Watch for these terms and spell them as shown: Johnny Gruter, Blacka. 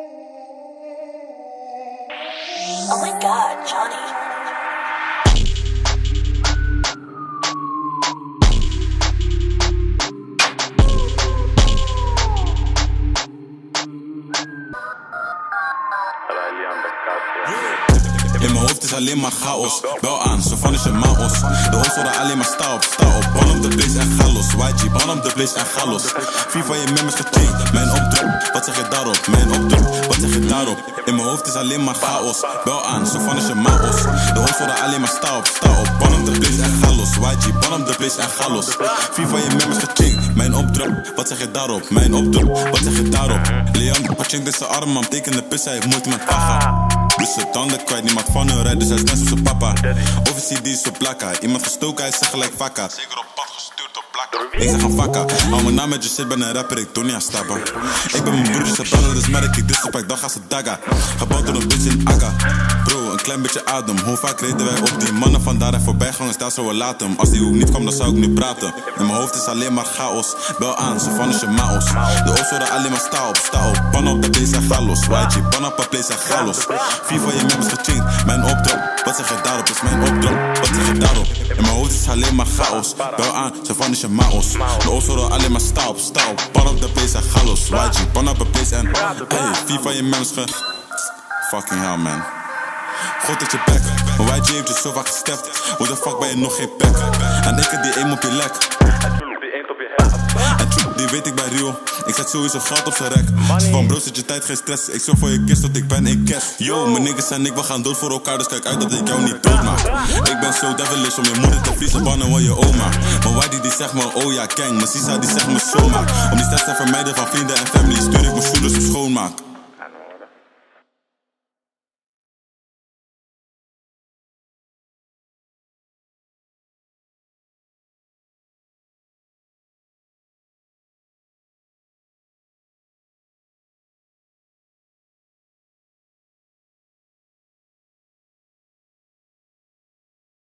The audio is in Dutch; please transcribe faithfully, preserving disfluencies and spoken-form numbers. Oh my God, Johnny. In mijn hoofd is alleen maar chaos. Bel aan, zo van is een maos. De hoofd worden alleen maar sta op, sta op. Ban op de place en ga los. Y G, ban op de place en ga los. Vier van je members gechanged. Mijn opdruk, wat zeg je daarop? Mijn opdruk, wat zeg je daarop? In mijn hoofd is alleen maar chaos. Bel aan, zo van is een maos. De hoofd worden alleen maar sta op, sta op. Ban op de place en ga los. Y G, ban op de place en ga los. Vier van je members gechanged. Mijn opdruk, wat zeg je daarop? Mijn opdruk, wat zeg je daarop? Leon, pachangt is zijn arm, man, tekende pissen, hij heeft moeite met paga. Dus zijn tanden kwijt, niemand van hun rijdt, dus hij is net zoals zijn papa. Officie die is zo Blacka, iemand gestoken, hij zegt gelijk vakka. Zeker op pad gestuurd op Blacka. Ik zeg een vakka, hou mijn naam met je shit, ben een rapper, ik doe niet aan stappen. Ik ben mijn broertje, ze branden, dus merk ik dit op, ik dan ga ze dagga. Gebouwd door een bitch in Aga. Bro, een klein beetje adem, hoe vaak reden wij op die mannen vandaar en voorbijgangers, daar zou we laten. Als die hoek niet kwam, dan zou ik nu praten. In mijn hoofd is alleen maar chaos, bel aan, zo van is je maos. De oost worden alleen maar sta op, sta op, pan op de place en ga los. Y G, pan op de place en ga los. Vier van je members gechanged, mijn opdracht, wat zeg je daarop? Is mijn opdracht, wat zeg je daarop? In mijn hoofd is alleen maar chaos, bel aan, zo van is je maos. De oost worden alleen maar sta op, sta op, pan op de place en ga los. Y G, pan op de place en... Hey, vier van je members ge... Fucking hell, man. God dat je back, maar Y G heeft je zo vaak gestept. Hoe de fuck ben je nog geen pack? En ik heb die aim op je lek. En troep, die weet ik bij Rio. Ik zet sowieso geld op z'n rek. Money. Van bro zit je tijd, geen stress. Ik zorg voor je kist tot ik ben een kerst. Yo, mijn niggas en ik, we gaan dood voor elkaar. Dus kijk uit dat ik jou niet dood maak. Ik ben zo devilish om je moeder te vriezen. Bannen van je oma. Maar Waddy die zegt me, oh ja, gang. Mijn sisa die zegt me zomaar. Om die stress te vermijden van vrienden en family stuur ik mijn shooters op schoonmaak.